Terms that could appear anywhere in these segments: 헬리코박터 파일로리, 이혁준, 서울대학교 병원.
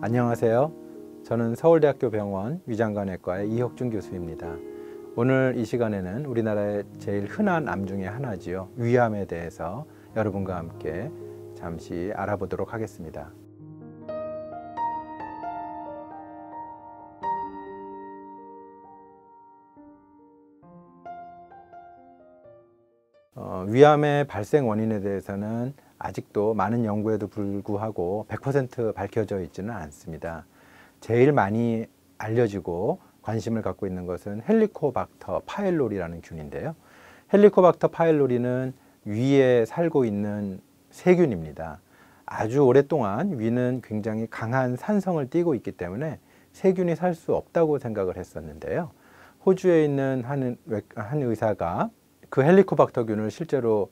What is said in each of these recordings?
안녕하세요. 저는 서울대학교 병원 위장관외과의 이혁준 교수입니다. 오늘 이 시간에는 우리나라의 제일 흔한 암 중에 하나지요, 위암에 대해서 여러분과 함께 잠시 알아보도록 하겠습니다. 위암의 발생 원인에 대해서는 아직도 많은 연구에도 불구하고 100% 밝혀져 있지는 않습니다. 제일 많이 알려지고 관심을 갖고 있는 것은 헬리코박터 파일로리라는 균인데요. 헬리코박터 파일로리는 위에 살고 있는 세균입니다. 아주 오랫동안 위는 굉장히 강한 산성을 띠고 있기 때문에 세균이 살 수 없다고 생각을 했었는데요. 호주에 있는 한 의사가 그 헬리코박터균을 실제로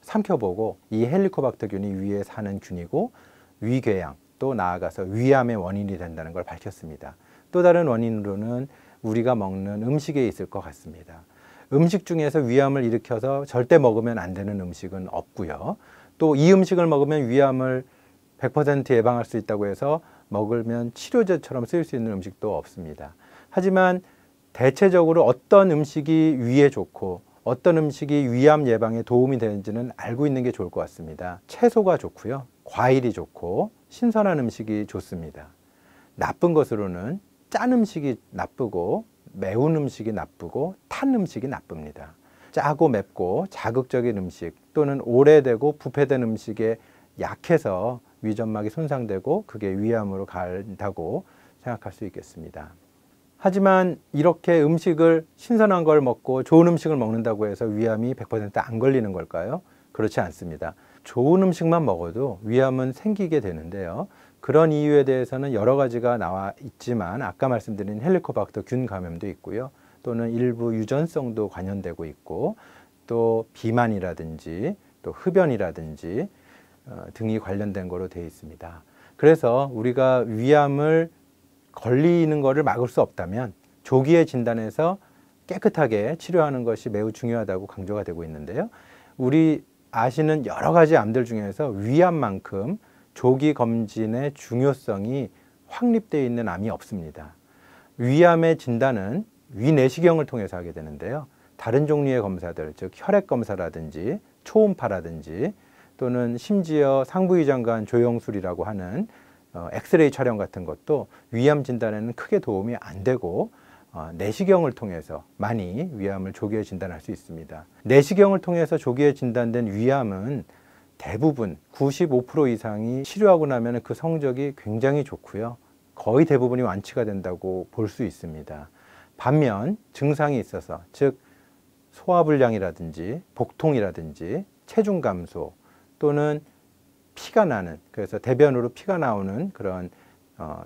삼켜보고 이 헬리코박터균이 위에 사는 균이고 위궤양, 또 나아가서 위암의 원인이 된다는 걸 밝혔습니다. 또 다른 원인으로는 우리가 먹는 음식에 있을 것 같습니다. 음식 중에서 위암을 일으켜서 절대 먹으면 안 되는 음식은 없고요. 또 이 음식을 먹으면 위암을 100% 예방할 수 있다고 해서 먹으면 치료제처럼 쓰일 수 있는 음식도 없습니다. 하지만 대체적으로 어떤 음식이 위에 좋고 어떤 음식이 위암 예방에 도움이 되는지는 알고 있는 게 좋을 것 같습니다. 채소가 좋고요, 과일이 좋고 신선한 음식이 좋습니다. 나쁜 것으로는 짠 음식이 나쁘고 매운 음식이 나쁘고 탄 음식이 나쁩니다. 짜고 맵고 자극적인 음식 또는 오래되고 부패된 음식에 약해서 위점막이 손상되고 그게 위암으로 간다고 생각할 수 있겠습니다. 하지만 이렇게 음식을 신선한 걸 먹고 좋은 음식을 먹는다고 해서 위암이 100% 안 걸리는 걸까요? 그렇지 않습니다. 좋은 음식만 먹어도 위암은 생기게 되는데요. 그런 이유에 대해서는 여러 가지가 나와 있지만 아까 말씀드린 헬리코박터균 감염도 있고요. 또는 일부 유전성도 관련되고 있고 또 비만이라든지 또 흡연이라든지 등이 관련된 거로 되어 있습니다. 그래서 우리가 위암을 걸리는 것을 막을 수 없다면 조기에 진단해서 깨끗하게 치료하는 것이 매우 중요하다고 강조가 되고 있는데요. 우리 아시는 여러 가지 암들 중에서 위암만큼 조기 검진의 중요성이 확립되어 있는 암이 없습니다. 위암의 진단은 위내시경을 통해서 하게 되는데요. 다른 종류의 검사들, 즉 혈액검사라든지 초음파라든지 또는 심지어 상부위장관 조영술이라고 하는 엑스레이 촬영 같은 것도 위암 진단에는 크게 도움이 안 되고 내시경을 통해서 많이 위암을 조기에 진단할 수 있습니다. 내시경을 통해서 조기에 진단된 위암은 대부분 95% 이상이 치료하고 나면 그 성적이 굉장히 좋고요. 거의 대부분이 완치가 된다고 볼 수 있습니다. 반면 증상이 있어서 즉 소화불량이라든지 복통이라든지 체중 감소 또는 피가 나는, 그래서 대변으로 피가 나오는 그런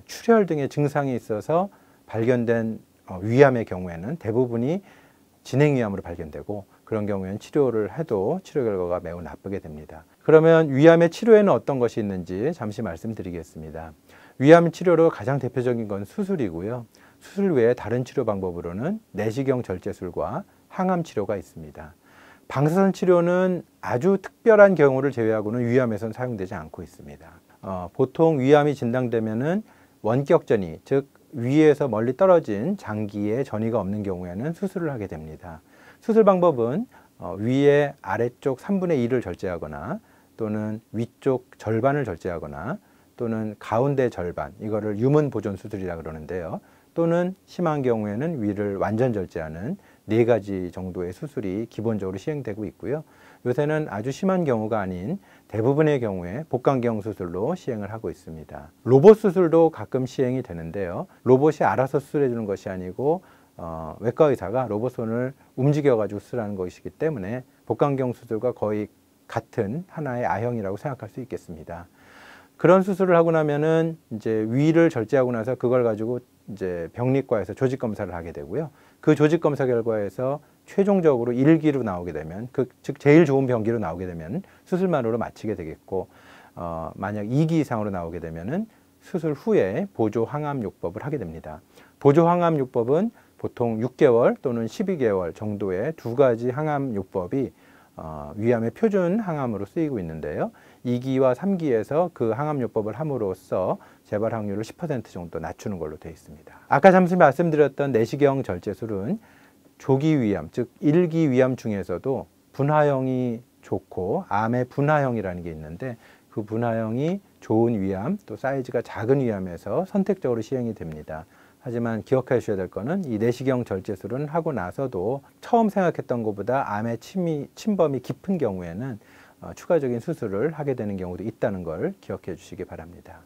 출혈 등의 증상이 있어서 발견된 위암의 경우에는 대부분이 진행위암으로 발견되고 그런 경우에는 치료를 해도 치료 결과가 매우 나쁘게 됩니다. 그러면 위암의 치료에는 어떤 것이 있는지 잠시 말씀드리겠습니다. 위암 치료로 가장 대표적인 건 수술이고요. 수술 외에 다른 치료 방법으로는 내시경 절제술과 항암 치료가 있습니다. 방사선 치료는 아주 특별한 경우를 제외하고는 위암에선 사용되지 않고 있습니다. 보통 위암이 진단되면은 원격전이, 즉 위에서 멀리 떨어진 장기에 전이가 없는 경우에는 수술을 하게 됩니다. 수술 방법은 위의 아래쪽 3분의 2를 절제하거나 또는 위쪽 절반을 절제하거나 또는 가운데 절반, 이거를 유문 보존 수술이라 그러는데요. 또는 심한 경우에는 위를 완전 절제하는 4가지 정도의 수술이 기본적으로 시행되고 있고요. 요새는 아주 심한 경우가 아닌 대부분의 경우에 복강경 수술로 시행을 하고 있습니다. 로봇 수술도 가끔 시행이 되는데요. 로봇이 알아서 수술해 주는 것이 아니고 외과 의사가 로봇 손을 움직여 가지고 수술하는 것이기 때문에 복강경 수술과 거의 같은 하나의 아형이라고 생각할 수 있겠습니다. 그런 수술을 하고 나면은 이제 위를 절제하고 나서 그걸 가지고 이제 병리과에서 조직 검사를 하게 되고요. 그 조직 검사 결과에서 최종적으로 1기로 나오게 되면, 즉 제일 좋은 병기로 나오게 되면 수술만으로 마치게 되겠고, 만약 2기 이상으로 나오게 되면은 수술 후에 보조 항암 요법을 하게 됩니다. 보조 항암 요법은 보통 6개월 또는 12개월 정도의 2가지 항암 요법이 위암의 표준 항암으로 쓰이고 있는데요. 2기와 3기에서 그 항암요법을 함으로써 재발 확률을 10% 정도 낮추는 걸로 되어 있습니다. 아까 잠시 말씀드렸던 내시경 절제술은 조기 위암, 즉 1기 위암 중에서도 분화형이 좋고 암의 분화형이라는 게 있는데 그 분화형이 좋은 위암, 또 사이즈가 작은 위암에서 선택적으로 시행이 됩니다. 하지만 기억해 주셔야 될 거는 이 내시경 절제술은 하고 나서도 처음 생각했던 것보다 암의 침범이 깊은 경우에는 추가적인 수술을 하게 되는 경우도 있다는 걸 기억해 주시기 바랍니다.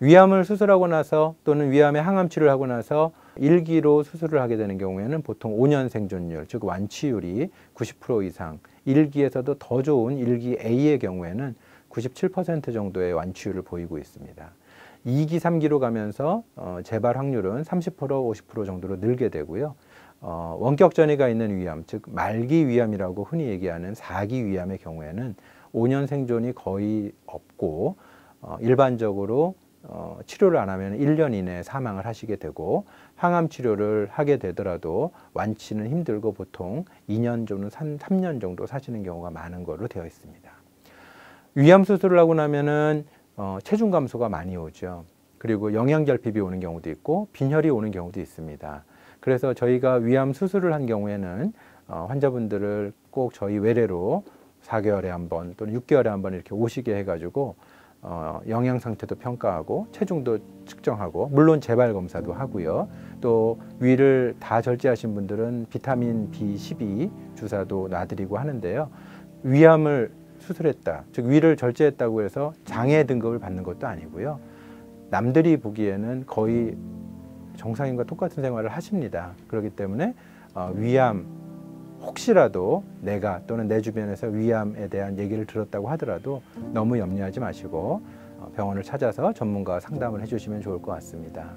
위암을 수술하고 나서 또는 위암의 항암 치료를 하고 나서 1기로 수술을 하게 되는 경우에는 보통 5년 생존율, 즉 완치율이 90% 이상, 1기에서도 더 좋은 1기 A의 경우에는 97% 정도의 완치율을 보이고 있습니다. 2기, 3기로 가면서 재발 확률은 30%, 50% 정도로 늘게 되고요. 원격 전이가 있는 위암, 즉 말기 위암이라고 흔히 얘기하는 4기 위암의 경우에는 5년 생존이 거의 없고 일반적으로 치료를 안 하면 1년 이내에 사망을 하시게 되고 항암 치료를 하게 되더라도 완치는 힘들고 보통 2년 또는 3년 정도 사시는 경우가 많은 걸로 되어 있습니다. 위암 수술을 하고 나면은 체중 감소가 많이 오죠. 그리고 영양결핍이 오는 경우도 있고 빈혈이 오는 경우도 있습니다. 그래서 저희가 위암 수술을 한 경우에는 환자분들을 꼭 저희 외래로 4개월에 한 번 또는 6개월에 한 번 이렇게 오시게 해가지고 영양 상태도 평가하고 체중도 측정하고 물론 재발 검사도 하고요. 또 위를 다 절제하신 분들은 비타민 B12 주사도 놔드리고 하는데요. 위암을 수술했다, 즉 위를 절제했다고 해서 장애 등급을 받는 것도 아니고요. 남들이 보기에는 거의 정상인과 똑같은 생활을 하십니다. 그렇기 때문에 위암, 혹시라도 내가 또는 내 주변에서 위암에 대한 얘기를 들었다고 하더라도 너무 염려하지 마시고 병원을 찾아서 전문가와 상담을 해주시면 좋을 것 같습니다.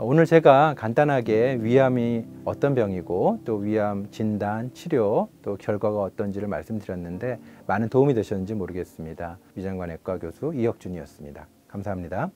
오늘 제가 간단하게 위암이 어떤 병이고 또 위암 진단, 치료, 또 결과가 어떤지를 말씀드렸는데 많은 도움이 되셨는지 모르겠습니다. 위장관외과 교수 이혁준이었습니다. 감사합니다.